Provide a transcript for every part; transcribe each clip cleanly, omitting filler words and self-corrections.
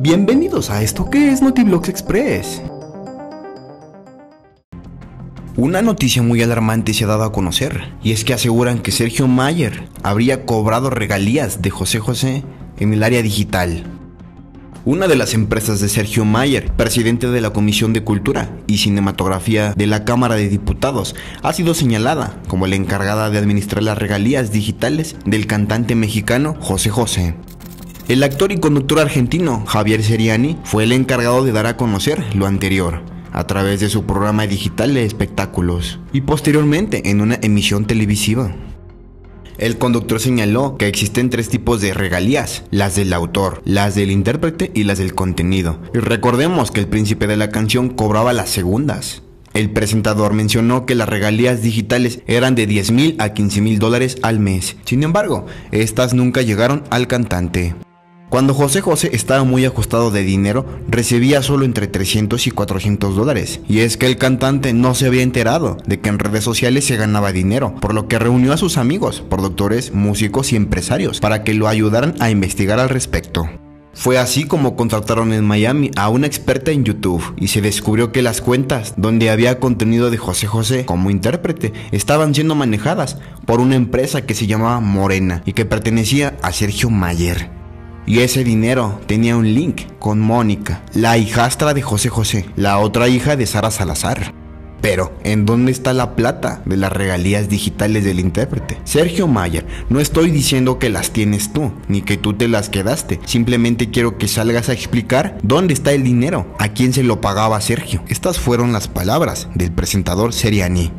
Bienvenidos a esto que es NotiBlogs Express. Una noticia muy alarmante se ha dado a conocer, y es que aseguran que Sergio Mayer habría cobrado regalías de José José en el área digital. Una de las empresas de Sergio Mayer, presidente de la Comisión de Cultura y Cinematografía de la Cámara de Diputados, ha sido señalada como la encargada de administrar las regalías digitales del cantante mexicano José José. El actor y conductor argentino Javier Ceriani fue el encargado de dar a conocer lo anterior a través de su programa digital de espectáculos y posteriormente en una emisión televisiva. El conductor señaló que existen tres tipos de regalías: las del autor, las del intérprete y las del contenido. Y recordemos que el príncipe de la canción cobraba las segundas. El presentador mencionó que las regalías digitales eran de 10.000 a 15.000 dólares al mes. Sin embargo, estas nunca llegaron al cantante. Cuando José José estaba muy ajustado de dinero, recibía solo entre 300 y 400 dólares. Y es que el cantante no se había enterado de que en redes sociales se ganaba dinero, por lo que reunió a sus amigos, productores, músicos y empresarios para que lo ayudaran a investigar al respecto. Fue así como contrataron en Miami a una experta en YouTube y se descubrió que las cuentas donde había contenido de José José como intérprete estaban siendo manejadas por una empresa que se llamaba Morena y que pertenecía a Sergio Mayer. Y ese dinero tenía un link con Mónica, la hijastra de José José, la otra hija de Sara Salazar. Pero, ¿en dónde está la plata de las regalías digitales del intérprete? Sergio Mayer, no estoy diciendo que las tienes tú, ni que tú te las quedaste. Simplemente quiero que salgas a explicar dónde está el dinero, a quién se lo pagaba Sergio. Estas fueron las palabras del presentador Ceriani.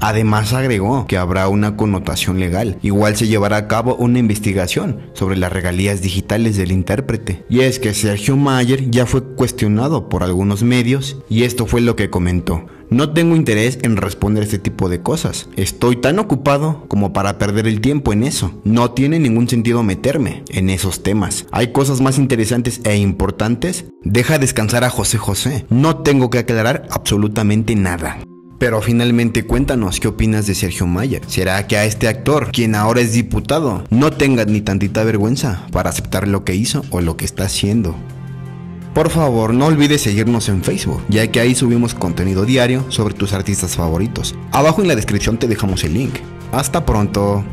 Además agregó que habrá una connotación legal, igual se llevará a cabo una investigación sobre las regalías digitales del intérprete. Y es que Sergio Mayer ya fue cuestionado por algunos medios y esto fue lo que comentó: no tengo interés en responder este tipo de cosas, estoy tan ocupado como para perder el tiempo en eso, no tiene ningún sentido meterme en esos temas, hay cosas más interesantes e importantes, deja descansar a José José, no tengo que aclarar absolutamente nada. Pero finalmente cuéntanos qué opinas de Sergio Mayer. ¿Será que a este actor, quien ahora es diputado, no tenga ni tantita vergüenza para aceptar lo que hizo o lo que está haciendo? Por favor, no olvides seguirnos en Facebook, ya que ahí subimos contenido diario sobre tus artistas favoritos. Abajo en la descripción te dejamos el link. Hasta pronto.